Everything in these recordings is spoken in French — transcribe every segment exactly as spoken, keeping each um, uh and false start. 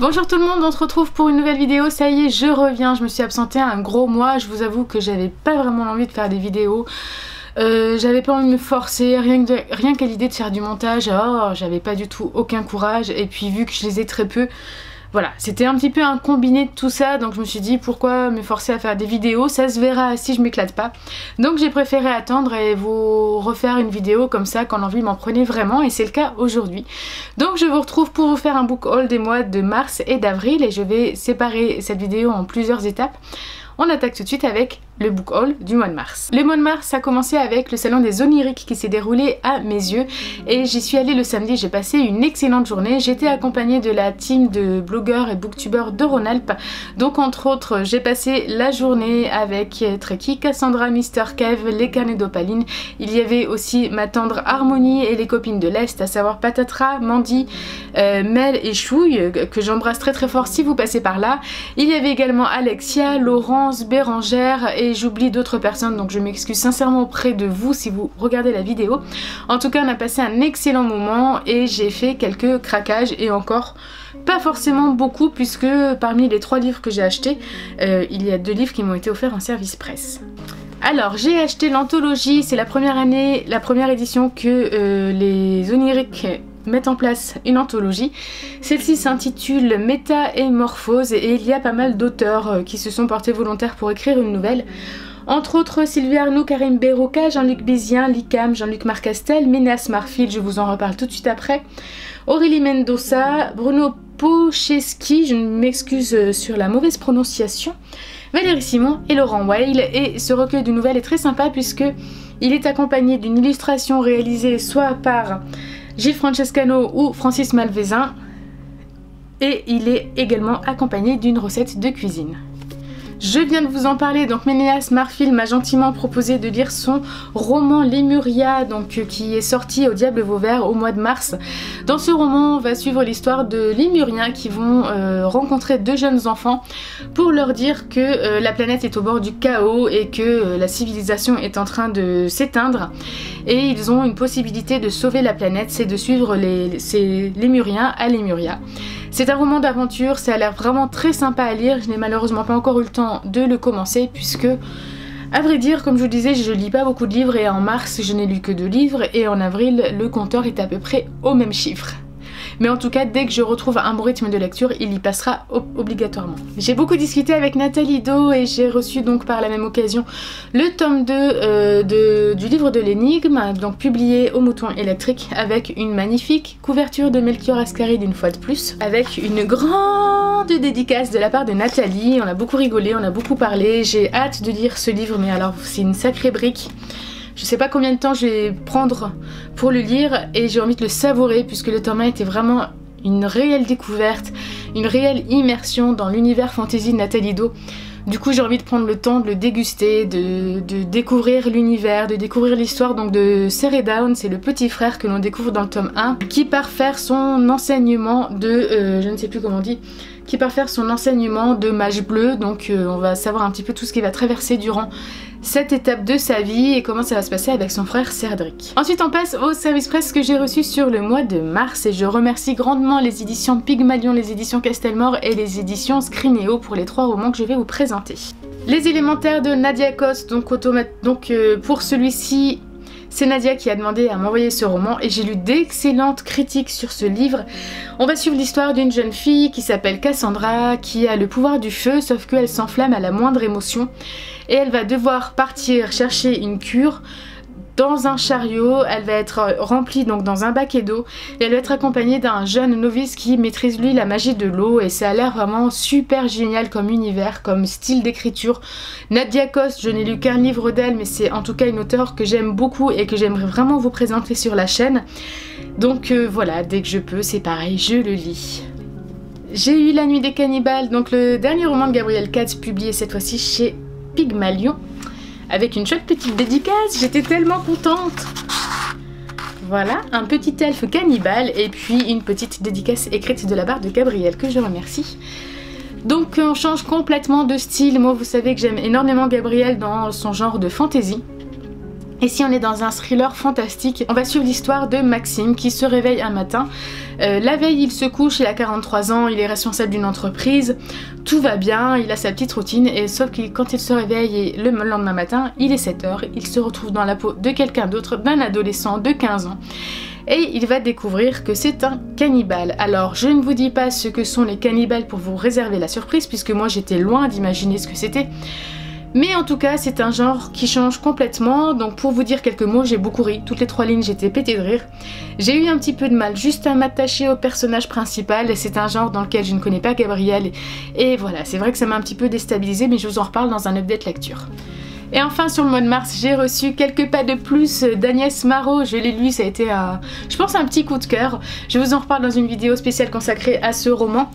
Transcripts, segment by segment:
Bonjour tout le monde, on se retrouve pour une nouvelle vidéo. Ça y est, je reviens, je me suis absentée un gros mois. Je vous avoue que j'avais pas vraiment l'envie de faire des vidéos. Euh, j'avais pas envie de me forcer, rien que de, rien qu'à l'idée de faire du montage, oh, j'avais pas du tout aucun courage. Et puis vu que je les ai très peu, voilà, c'était un petit peu un combiné de tout ça. Donc je me suis dit pourquoi me forcer à faire des vidéos, ça se verra si je m'éclate pas. Donc j'ai préféré attendre et vous refaire une vidéo comme ça quand l'envie m'en prenait vraiment, et c'est le cas aujourd'hui. Donc je vous retrouve pour vous faire un book haul des mois de mars et d'avril, et je vais séparer cette vidéo en plusieurs étapes. On attaque tout de suite avec le book haul du mois de mars. Le mois de mars, ça a commencé avec le Salon des Oniriques qui s'est déroulé à mes yeux, et j'y suis allée le samedi, j'ai passé une excellente journée. J'étais accompagnée de la team de blogueurs et booktubeurs de Rhône-Alpes. Donc entre autres, j'ai passé la journée avec Trekkie, Cassandra, Mister Kev, les Canets d'Opaline. Il y avait aussi ma tendre Harmonie et les copines de l'Est, à savoir Patatras, Mandy, euh, Mel et Chouille, que j'embrasse très très fort si vous passez par là. Il y avait également Alexia, Laurence, Bérangère et j'oublie d'autres personnes, donc je m'excuse sincèrement auprès de vous si vous regardez la vidéo. En tout cas, on a passé un excellent moment et j'ai fait quelques craquages, et encore pas forcément beaucoup puisque parmi les trois livres que j'ai achetés, euh, il y a deux livres qui m'ont été offerts en service presse. Alors j'ai acheté l'anthologie, c'est la première année, la première édition que euh, les Oniriques mettent en place une anthologie. Celle-ci s'intitule Méta et Morphose, et il y a pas mal d'auteurs qui se sont portés volontaires pour écrire une nouvelle. Entre autres Sylvie Arnaud, Karim Berroca, Jean-Luc Bézien, Likam, Jean-Luc Marcastel, Meneas Marphil, je vous en reparle tout de suite après, Aurélie Mendoza, Bruno Pocheski, je m'excuse sur la mauvaise prononciation, Valérie Simon et Laurent Weil. Et ce recueil de nouvelles est très sympa puisque il est accompagné d'une illustration réalisée soit par Gilles Francescano ou Francis Malvezin, et il est également accompagné d'une recette de cuisine. Je viens de vous en parler, donc Meneas Marphil m'a gentiment proposé de lire son roman Lemuria, donc, qui est sorti au Diable Vauvert au mois de mars. Dans ce roman, on va suivre l'histoire de Lémuriens qui vont euh, rencontrer deux jeunes enfants pour leur dire que euh, la planète est au bord du chaos et que euh, la civilisation est en train de s'éteindre. Et ils ont une possibilité de sauver la planète, c'est de suivre les, ces Lémuriens à Lemuria. C'est un roman d'aventure, ça a l'air vraiment très sympa à lire, je n'ai malheureusement pas encore eu le temps de le commencer puisque, à vrai dire, comme je vous disais, je lis pas beaucoup de livres, et en mars je n'ai lu que deux livres, et en avril le compteur est à peu près au même chiffre. Mais en tout cas, dès que je retrouve un bon rythme de lecture, il y passera obligatoirement. J'ai beaucoup discuté avec Nathalie Do et j'ai reçu donc par la même occasion le tome deux euh, de, du livre de l'énigme, donc publié au Mouton Électrique, avec une magnifique couverture de Melchior Ascaride une fois de plus, avec une grande dédicace de la part de Nathalie. On a beaucoup rigolé, on a beaucoup parlé, j'ai hâte de lire ce livre, mais alors c'est une sacrée brique. Je sais pas combien de temps je vais prendre pour le lire, et j'ai envie de le savourer puisque le tome un était vraiment une réelle découverte, une réelle immersion dans l'univers fantasy de Nathalie Do. Du coup j'ai envie de prendre le temps de le déguster, de, de découvrir l'univers, de découvrir l'histoire donc de Seredaon, c'est le petit frère que l'on découvre dans le tome un, qui part faire son enseignement de... Euh, je ne sais plus comment on dit... qui part faire son enseignement de mage bleu, donc euh, on va savoir un petit peu tout ce qu'il va traverser durant cette étape de sa vie et comment ça va se passer avec son frère Cédric. Ensuite on passe au service presse que j'ai reçu sur le mois de mars, et je remercie grandement les éditions Pygmalion, les éditions Castelmore et les éditions Scrinéo pour les trois romans que je vais vous présenter. Les Élémentaires de Nadia Coste, donc, donc euh, pour celui-ci, c'est Nadia qui a demandé à m'envoyer ce roman, et j'ai lu d'excellentes critiques sur ce livre. On va suivre l'histoire d'une jeune fille qui s'appelle Cassandra, qui a le pouvoir du feu, sauf qu'elle s'enflamme à la moindre émotion, et elle va devoir partir chercher une cure dans un chariot. Elle va être remplie donc dans un baquet d'eau, et elle va être accompagnée d'un jeune novice qui maîtrise lui la magie de l'eau, et ça a l'air vraiment super génial comme univers, comme style d'écriture. Nadia Coste, je n'ai lu qu'un livre d'elle, mais c'est en tout cas une auteure que j'aime beaucoup et que j'aimerais vraiment vous présenter sur la chaîne. Donc euh, voilà, dès que je peux, c'est pareil, je le lis. J'ai eu La Nuit des Cannibales, donc le dernier roman de Gabriel Katz, publié cette fois-ci chez Pygmalion, avec une chouette petite dédicace, j'étais tellement contente. Voilà, un petit elfe cannibale et puis une petite dédicace écrite de la part de Gabriel que je remercie. Donc on change complètement de style, moi vous savez que j'aime énormément Gabriel dans son genre de fantasy. Et si on est dans un thriller fantastique, on va suivre l'histoire de Maxime qui se réveille un matin. Euh, la veille, il se couche, il a quarante-trois ans, il est responsable d'une entreprise, tout va bien, il a sa petite routine, et sauf que quand il se réveille le lendemain matin, il est sept heures, il se retrouve dans la peau de quelqu'un d'autre, d'un adolescent de quinze ans. Et il va découvrir que c'est un cannibale. Alors je ne vous dis pas ce que sont les cannibales pour vous réserver la surprise, puisque moi j'étais loin d'imaginer ce que c'était. Mais en tout cas c'est un genre qui change complètement, donc pour vous dire quelques mots, j'ai beaucoup ri, toutes les trois lignes j'étais pétée de rire. J'ai eu un petit peu de mal juste à m'attacher au personnage principal, c'est un genre dans lequel je ne connais pas Gabriel, et voilà, c'est vrai que ça m'a un petit peu déstabilisée, mais je vous en reparle dans un update lecture. Et enfin sur le mois de mars, j'ai reçu quelques pas de plus d'Agnès Marot, je l'ai lu, ça a été un, je pense un petit coup de cœur, je vous en reparle dans une vidéo spéciale consacrée à ce roman.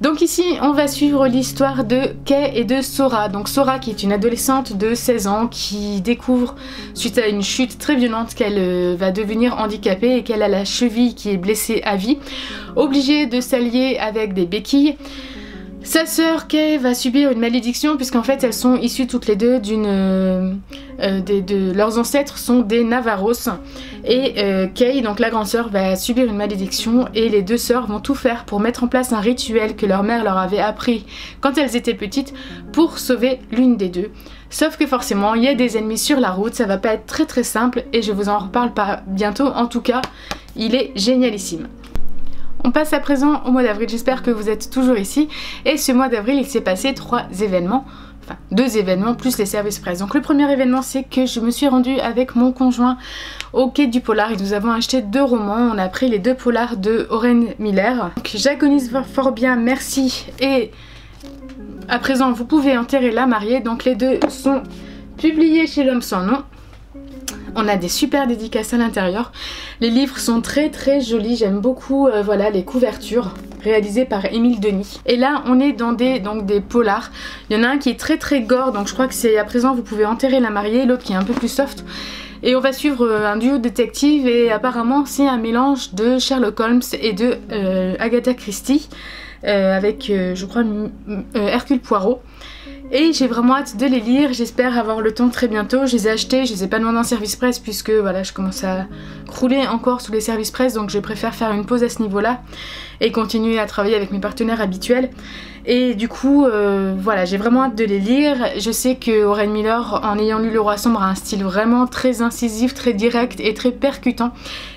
Donc ici on va suivre l'histoire de Kay et de Sora, donc Sora qui est une adolescente de seize ans qui découvre suite à une chute très violente qu'elle va devenir handicapée et qu'elle a la cheville qui est blessée à vie, obligée de s'allier avec des béquilles. Sa sœur Kay va subir une malédiction puisqu'en fait elles sont issues toutes les deux d'une... Euh, de, de, leurs ancêtres sont des Navarros et euh, Kay, donc la grande sœur, va subir une malédiction et les deux sœurs vont tout faire pour mettre en place un rituel que leur mère leur avait appris quand elles étaient petites pour sauver l'une des deux. Sauf que forcément il y a des ennemis sur la route, ça va pas être très très simple et je vous en reparle pas bientôt, en tout cas il est génialissime. On passe à présent au mois d'avril, j'espère que vous êtes toujours ici. Et ce mois d'avril, il s'est passé trois événements, enfin deux événements plus les services presse. Donc le premier événement, c'est que je me suis rendue avec mon conjoint au Quai du Polar et nous avons acheté deux romans. On a pris les deux polars de Oren Miller. Donc j'agonise fort bien, merci. Et à présent, vous pouvez enterrer la mariée. Donc les deux sont publiés chez L'Homme Sans Nom. On a des super dédicaces à l'intérieur. Les livres sont très très jolis. J'aime beaucoup euh, voilà, les couvertures réalisées par Émile Denis. Et là on est dans des, donc, des polars. Il y en a un qui est très très gore. Donc je crois que c'est À Présent Vous Pouvez Enterrer la Mariée. L'autre qui est un peu plus soft. Et on va suivre euh, un duo détective. Et apparemment c'est un mélange de Sherlock Holmes et de euh, Agatha Christie. Euh, avec euh, je crois euh, Hercule Poirot. Et j'ai vraiment hâte de les lire, j'espère avoir le temps très bientôt. Je les ai achetés, je les ai pas demandés en service presse puisque voilà, je commence à crouler encore sous les services presse, donc je préfère faire une pause à ce niveau-là et continuer à travailler avec mes partenaires habituels. Et du coup, euh, voilà, j'ai vraiment hâte de les lire. Je sais que Oren Miller, en ayant lu Le Roi Sombre, a un style vraiment très incisif, très direct et très percutant.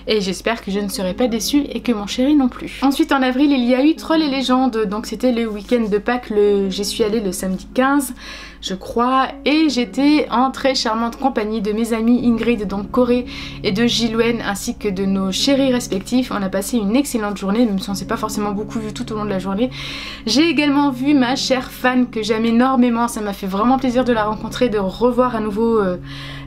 Et j'espère que je ne serai pas déçue et que mon chéri non plus. Ensuite, en avril, il y a eu Troll et Légendes. Donc c'était le week-end de Pâques, le... j'y suis allée le samedi quinze. Je crois, et j'étais en très charmante compagnie de mes amis Ingrid, donc Corée, et de Gilwen, ainsi que de nos chéris respectifs. On a passé une excellente journée, même si on s'est pas forcément beaucoup vu tout au long de la journée. J'ai également vu ma chère fan que j'aime énormément, ça m'a fait vraiment plaisir de la rencontrer, de revoir à nouveau euh,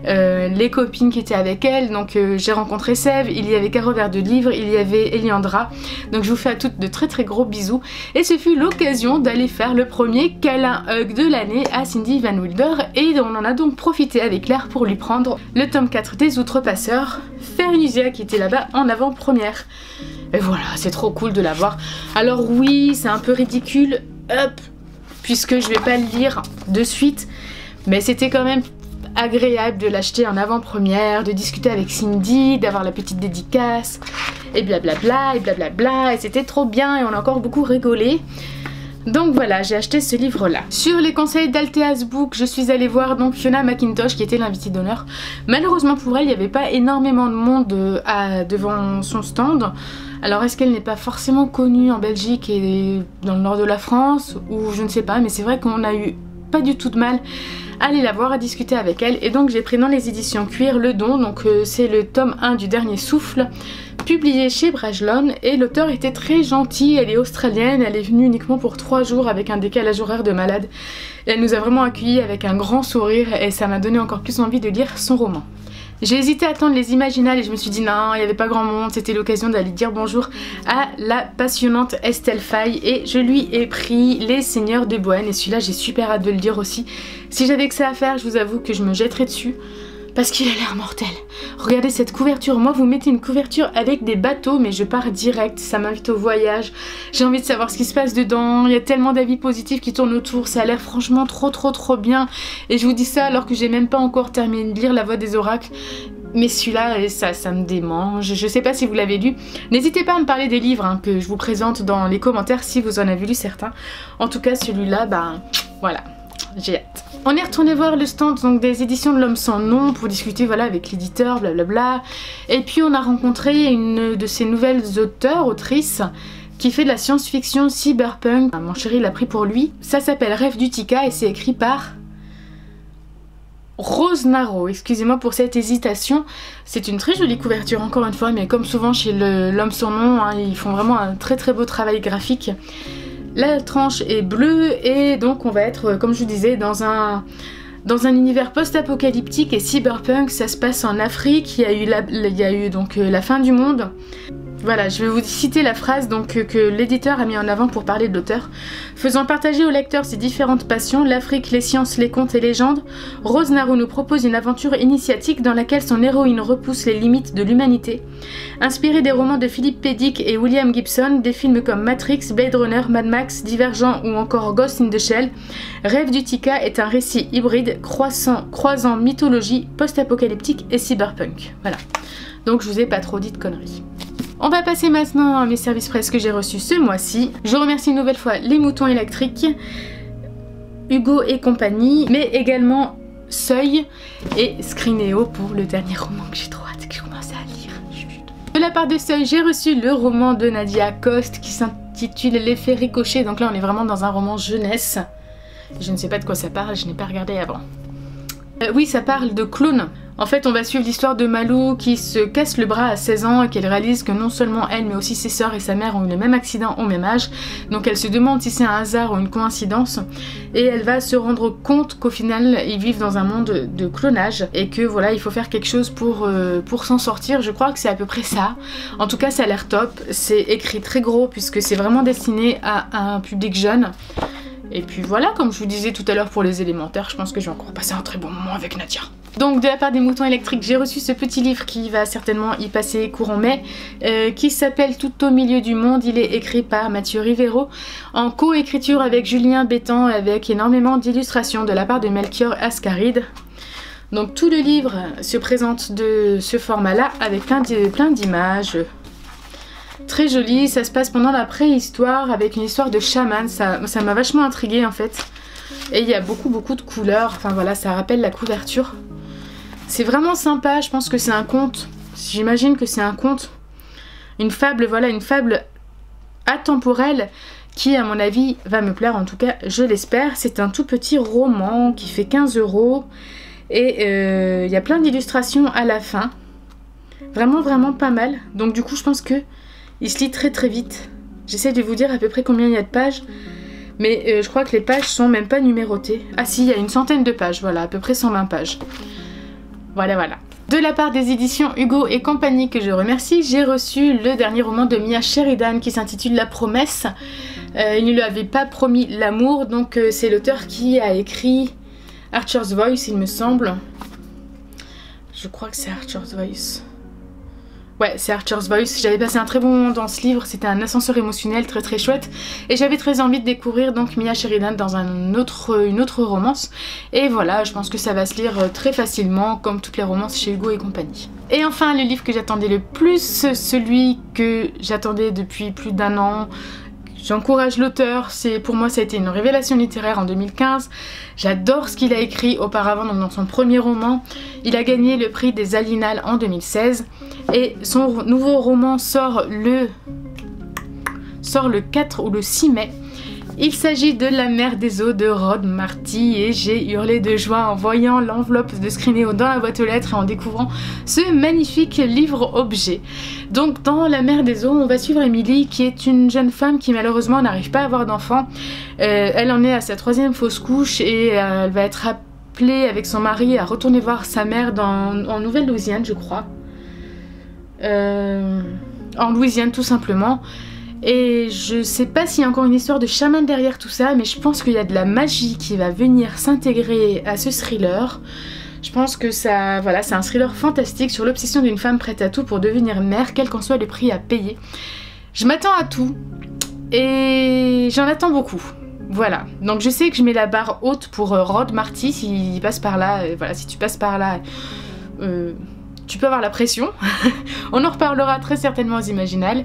euh, les copines qui étaient avec elle. Donc euh, j'ai rencontré Sève, il y avait Caro Vert de Livre, il y avait Eliandra, donc je vous fais à toutes de très très gros bisous, et ce fut l'occasion d'aller faire le premier câlin hug de l'année à Cindy Van Wilder, et on en a donc profité avec Claire pour lui prendre le tome quatre des Outrepasseurs, Fernusia qui était là-bas en avant-première. Et voilà, c'est trop cool de la voir. Alors oui, c'est un peu ridicule, hop, puisque je vais pas le lire de suite, mais c'était quand même agréable de l'acheter en avant-première, de discuter avec Cindy, d'avoir la petite dédicace, et blablabla, et blablabla, et c'était trop bien, et on a encore beaucoup rigolé. Donc voilà, j'ai acheté ce livre là. Sur les conseils d'Alteas Book, je suis allée voir donc Fiona McIntosh qui était l'invitée d'honneur. Malheureusement pour elle, il n'y avait pas énormément de monde à, devant son stand. Alors est-ce qu'elle n'est pas forcément connue en Belgique et dans le nord de la France, ou je ne sais pas, mais c'est vrai qu'on a eu pas du tout de mal à aller la voir, à discuter avec elle. Et donc j'ai pris dans les éditions Cuir Le Don, donc euh, c'est le tome un du Dernier Souffle, publié chez Bragelonne, et l'auteur était très gentille. Elle est australienne, elle est venue uniquement pour trois jours avec un décalage horaire de malade, et elle nous a vraiment accueillis avec un grand sourire et ça m'a donné encore plus envie de lire son roman. J'ai hésité à attendre les Imaginales et je me suis dit non, il n'y avait pas grand monde, c'était l'occasion d'aller dire bonjour à la passionnante Estelle Faye, et je lui ai pris Les Seigneurs de Bohème, et celui-là j'ai super hâte de le lire aussi. Si j'avais que ça à faire, je vous avoue que je me jetterais dessus. parce qu'il a l'air mortel. Regardez cette couverture. Moi, vous mettez une couverture avec des bateaux, mais je pars direct. Ça m'invite au voyage. J'ai envie de savoir ce qui se passe dedans. Il y a tellement d'avis positifs qui tournent autour. Ça a l'air franchement trop, trop, trop bien. Et je vous dis ça alors que j'ai même pas encore terminé de lire La Voix des Oracles. Mais celui-là, ça, ça me démange. Je sais pas si vous l'avez lu. N'hésitez pas à me parler des livres hein, que je vous présente dans les commentaires si vous en avez lu certains. En tout cas, celui-là, bah voilà, j'ai hâte. On est retourné voir le stand donc, des éditions de L'Homme Sans Nom pour discuter voilà, avec l'éditeur, blablabla. Et puis on a rencontré une de ces nouvelles auteurs, autrices, qui fait de la science-fiction cyberpunk. Ah, mon chéri l'a pris pour lui. Ça s'appelle Rêve d'Utica et c'est écrit par... Rose Naro, excusez-moi pour cette hésitation. C'est une très jolie couverture encore une fois, mais comme souvent chez L'Homme Sans Nom, hein, ils font vraiment un très très beau travail graphique. La tranche est bleue et donc on va être, comme je vous disais, dans un, dans un univers post-apocalyptique et cyberpunk. Ça se passe en Afrique, il y a eu, la, il y a eu donc la fin du monde. Voilà, je vais vous citer la phrase donc, que, que l'éditeur a mis en avant pour parler de l'auteur. Faisant partager au lecteur ses différentes passions, l'Afrique, les sciences, les contes et légendes, Rose Naro nous propose une aventure initiatique dans laquelle son héroïne repousse les limites de l'humanité. Inspirée des romans de Philip K. Dick et William Gibson, des films comme Matrix, Blade Runner, Mad Max, Divergent ou encore Ghost in the Shell, Rêve d'Utica est un récit hybride croissant, croisant mythologie, post-apocalyptique et cyberpunk. Voilà, donc je vous ai pas trop dit de conneries. On va passer maintenant à mes services presse que j'ai reçus ce mois-ci. Je remercie une nouvelle fois les Moutons Électriques, Hugo et compagnie, mais également Seuil et Scrineo pour le dernier roman que j'ai trop hâte que je commence à lire. De la part de Seuil, j'ai reçu le roman de Nadia Coste qui s'intitule L'effet ricochet. Donc là, on est vraiment dans un roman jeunesse. Je ne sais pas de quoi ça parle, je n'ai pas regardé avant. Euh, oui, ça parle de clones. En fait, on va suivre l'histoire de Malou qui se casse le bras à seize ans et qu'elle réalise que non seulement elle, mais aussi ses sœurs et sa mère ont eu le même accident au même âge. Donc elle se demande si c'est un hasard ou une coïncidence. Et elle va se rendre compte qu'au final, ils vivent dans un monde de clonage et que voilà, il faut faire quelque chose pour, euh, pour s'en sortir. Je crois que c'est à peu près ça. En tout cas, ça a l'air top. C'est écrit très gros puisque c'est vraiment destiné à, à un public jeune. Et puis voilà, comme je vous disais tout à l'heure pour Les Élémentaires, je pense que je vais encore passer un très bon moment avec Nadia. Donc de la part des Moutons Électriques, j'ai reçu ce petit livre qui va certainement y passer courant mai, euh, qui s'appelle Tout au milieu du monde. Il est écrit par Mathieu Rivero, en co-écriture avec Julien Bétan, avec énormément d'illustrations de la part de Melchior Ascaride. Donc tout le livre se présente de ce format-là, avec plein d'images. Très joli, ça se passe pendant la préhistoire avec une histoire de chaman, ça ça m'a vachement intriguée en fait. Et il y a beaucoup beaucoup de couleurs, enfin voilà, ça rappelle la couverture. C'est vraiment sympa, je pense que c'est un conte, j'imagine que c'est un conte, une fable, voilà, une fable atemporelle qui à mon avis va me plaire, en tout cas je l'espère. C'est un tout petit roman qui fait quinze euros et euh, il y a plein d'illustrations à la fin. Vraiment vraiment pas mal, donc du coup je pense que il se lit très très vite. J'essaie de vous dire à peu près combien il y a de pages, mais euh, je crois que les pages sont même pas numérotées. Ah si, il y a une centaine de pages, voilà, à peu près cent vingt pages. Voilà, voilà. De la part des éditions Hugo et compagnie que je remercie, j'ai reçu le dernier roman de Mia Sheridan qui s'intitule La Promesse. Euh, il ne lui avait pas promis l'amour, donc euh, c'est l'auteur qui a écrit Archer's Voice, il me semble. Je crois que c'est Archer's Voice. Ouais, c'est Archer's Voice. J'avais passé un très bon moment dans ce livre, c'était un ascenseur émotionnel très très chouette et j'avais très envie de découvrir donc Mia Sheridan dans un autre, une autre romance. Et voilà, je pense que ça va se lire très facilement comme toutes les romances chez Hugo et compagnie. Et enfin, le livre que j'attendais le plus, celui que j'attendais depuis plus d'un an, j'encourage l'auteur, c'est pour moi ça a été une révélation littéraire en deux mille quinze. J'adore ce qu'il a écrit auparavant, donc dans son premier roman. Il a gagné le prix des Allinales en deux mille seize et son nouveau roman sort le, sort le quatre ou le six mai. Il s'agit de La Mer des Eaux de Rod Marty et j'ai hurlé de joie en voyant l'enveloppe de Scrineo dans la boîte aux lettres et en découvrant ce magnifique livre-objet. Donc dans La Mer des Eaux, on va suivre Emily qui est une jeune femme qui malheureusement n'arrive pas à avoir d'enfant. Euh, elle en est à sa troisième fausse couche et euh, elle va être appelée avec son mari à retourner voir sa mère dans, en Nouvelle-Louisiane je crois. Euh, en Louisiane tout simplement. Et je sais pas s'il y a encore une histoire de chaman derrière tout ça, mais je pense qu'il y a de la magie qui va venir s'intégrer à ce thriller. Je pense que ça, voilà, c'est un thriller fantastique sur l'obsession d'une femme prête à tout pour devenir mère, quel qu'en soit le prix à payer. Je m'attends à tout et j'en attends beaucoup. Voilà, donc je sais que je mets la barre haute pour euh, Rod Marty, s'il passe par là, euh, voilà, si tu passes par là, euh, tu peux avoir la pression. On en reparlera très certainement aux Imaginales.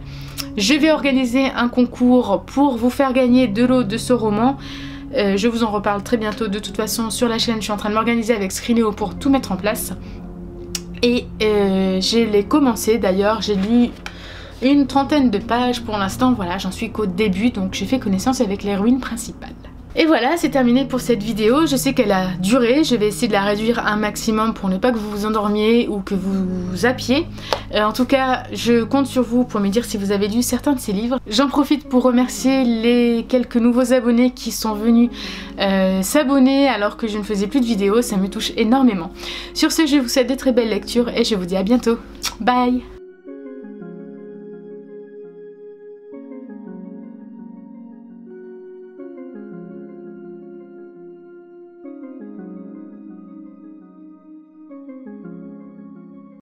Je vais organiser un concours pour vous faire gagner de l'eau de ce roman. Euh, je vous en reparle très bientôt de toute façon sur la chaîne. Je suis en train de m'organiser avec Scriléo pour tout mettre en place. Et euh, je l'ai commencé d'ailleurs, j'ai lu une trentaine de pages pour l'instant, voilà, j'en suis qu'au début, donc j'ai fait connaissance avec les ruines principales. Et voilà, c'est terminé pour cette vidéo. Je sais qu'elle a duré, je vais essayer de la réduire un maximum pour ne pas que vous vous endormiez ou que vous zappiez. Euh, en tout cas, je compte sur vous pour me dire si vous avez lu certains de ces livres. J'en profite pour remercier les quelques nouveaux abonnés qui sont venus euh, s'abonner alors que je ne faisais plus de vidéos, ça me touche énormément. Sur ce, je vous souhaite de très belles lectures et je vous dis à bientôt. Bye!